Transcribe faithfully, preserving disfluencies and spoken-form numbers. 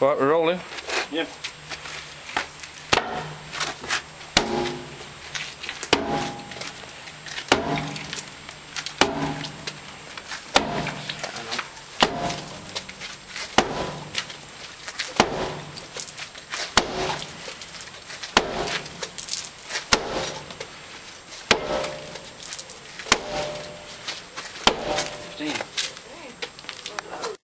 Right, we're rolling. Yeah.